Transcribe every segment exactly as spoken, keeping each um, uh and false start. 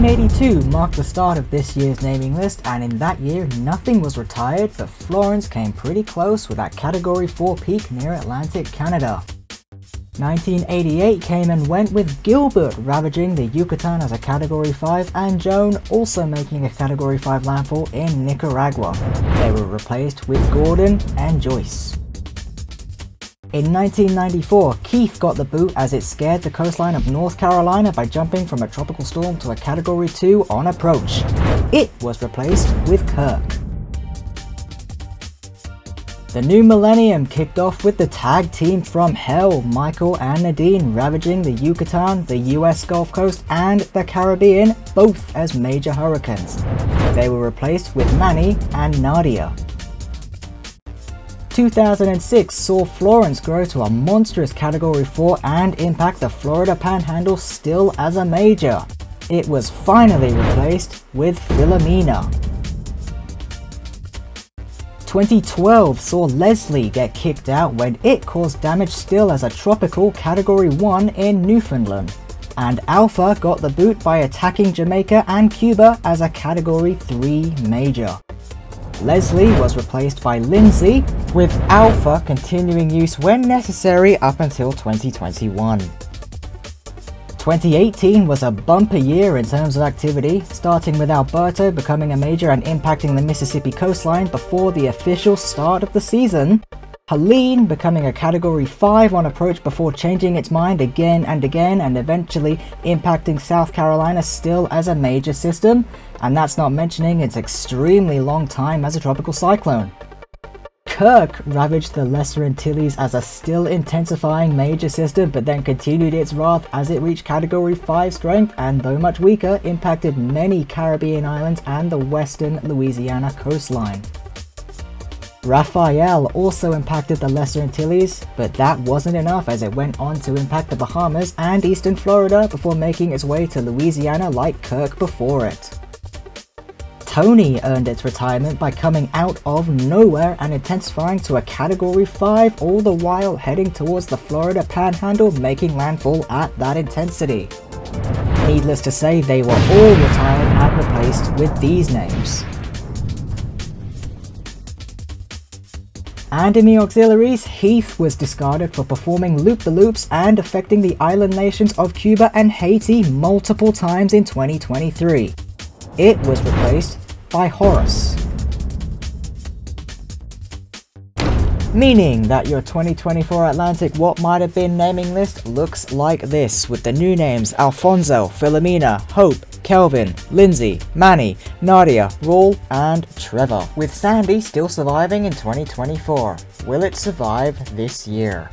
nineteen eighty-two marked the start of this year's naming list, and in that year nothing was retired, but Florence came pretty close with that Category four peak near Atlantic Canada. nineteen eighty-eight came and went with Gilbert ravaging the Yucatan as a Category five, and Joan also making a Category five landfall in Nicaragua. They were replaced with Gordon and Joyce. In nineteen ninety-four, Keith got the boot as it scared the coastline of North Carolina by jumping from a tropical storm to a Category two on approach. It was replaced with Kirk. The new millennium kicked off with the tag team from hell, Michael and Nadine ravaging the Yucatan, the U S Gulf Coast and the Caribbean, both as major hurricanes. They were replaced with Manny and Nadia. two thousand six saw Florence grow to a monstrous Category four and impact the Florida Panhandle still as a major. It was finally replaced with Filomena. twenty twelve saw Leslie get kicked out when it caused damage still as a tropical Category one in Newfoundland. And Alpha got the boot by attacking Jamaica and Cuba as a Category three major. Leslie was replaced by Lindsay, with Alpha continuing use when necessary up until twenty twenty-one. twenty eighteen was a bumper year in terms of activity, starting with Alberto becoming a major and impacting the Mississippi coastline before the official start of the season, Helene becoming a Category five on approach before changing its mind again and again and eventually impacting South Carolina still as a major system, and that's not mentioning its extremely long time as a tropical cyclone. Kirk ravaged the Lesser Antilles as a still intensifying major system, but then continued its wrath as it reached Category five strength and, though much weaker, impacted many Caribbean islands and the western Louisiana coastline. Raphael also impacted the Lesser Antilles, but that wasn't enough as it went on to impact the Bahamas and eastern Florida before making its way to Louisiana like Kirk before it. Tony earned its retirement by coming out of nowhere and intensifying to a Category five, all the while heading towards the Florida Panhandle, making landfall at that intensity. Needless to say, they were all retired and replaced with these names. And in the auxiliaries, Heath was discarded for performing loop-the-loops and affecting the island nations of Cuba and Haiti multiple times in twenty twenty-three. It was replaced by Horace. Meaning that your twenty twenty-four Atlantic What Might Have Been naming list looks like this, with the new names Alfonso, Filomena, Hope, Kelvin, Lindsay, Manny, Nadia, Raul, and Trevor, with Sandy still surviving in twenty twenty-four. Will it survive this year?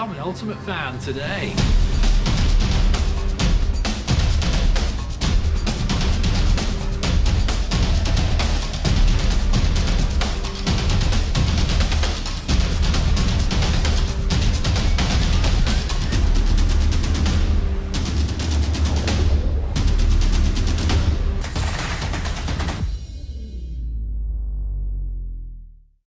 become an ultimate fan today.